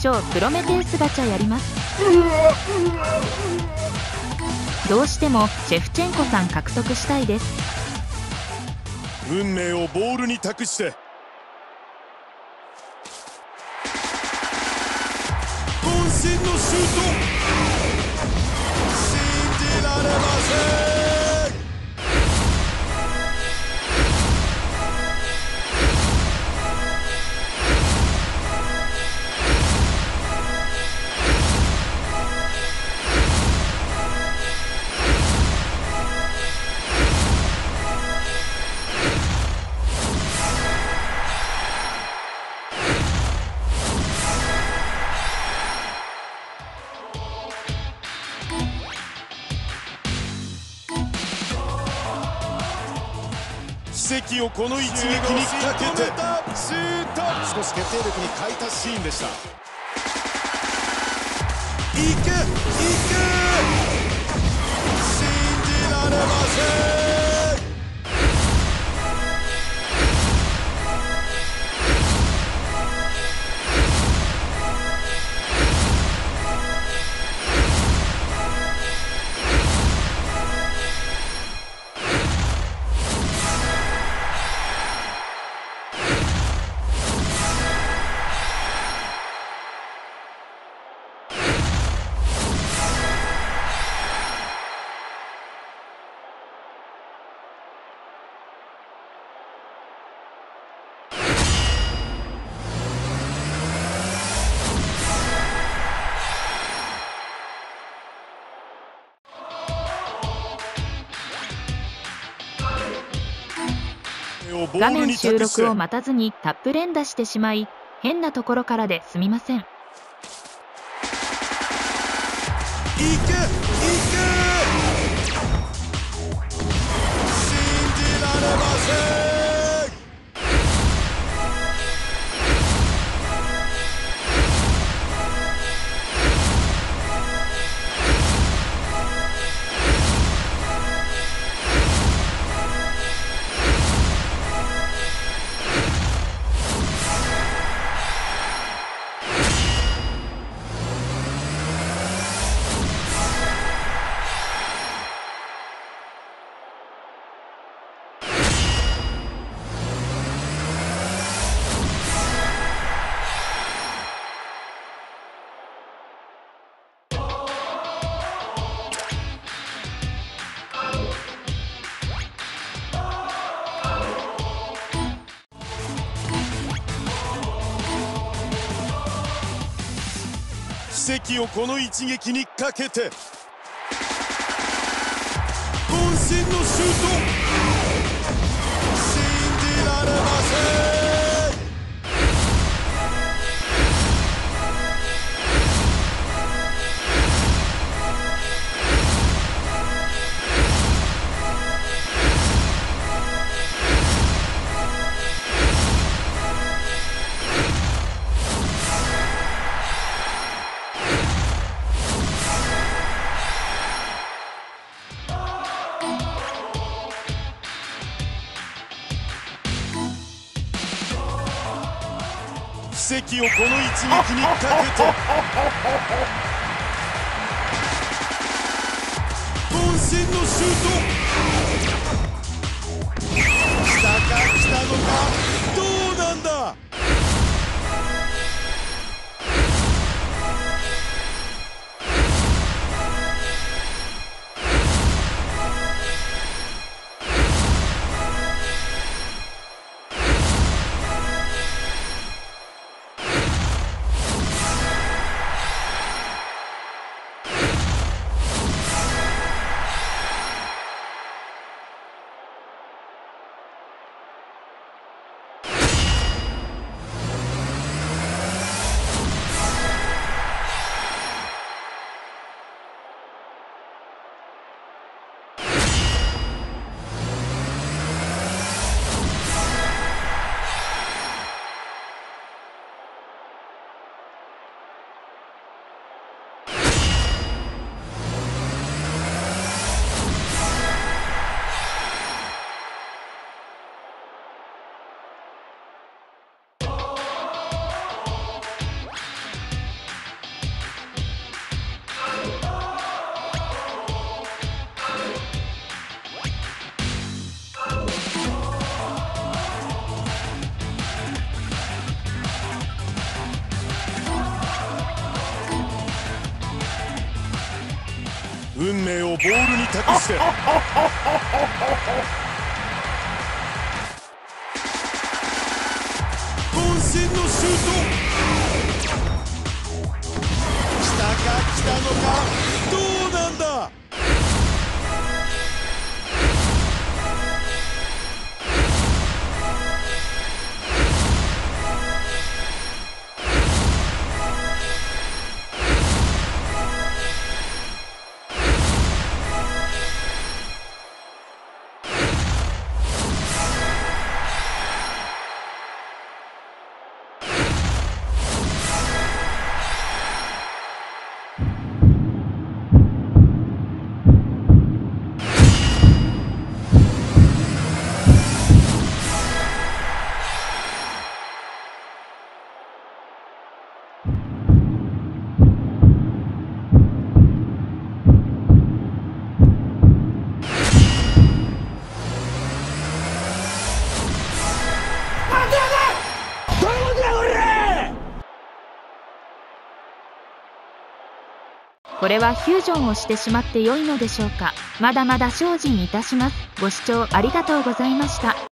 超プロメテウスガチャやります。どうしてもシェフチェンコさん獲得したいです。運命をボールに託して、渾身のシュート、信じられません。奇跡をこの一撃にかけて、少し決定力に欠いたシーンでした。いけいけ、信じられません。画面収録を待たずにタップ連打してしまい、変なところからですみません。いけいけ、信じられません。奇跡をこの一撃にかけて、渾身のシュート、信じられません。奇跡をこの一撃にかけて、渾身のシュート、来たか来たのか、どうなんだ。運命をボールに託して渾身のシュート。来たか来たのか、どうなんだ。これはフュージョンをしてしまって良いのでしょうか。まだまだ精進いたします。ご視聴ありがとうございました。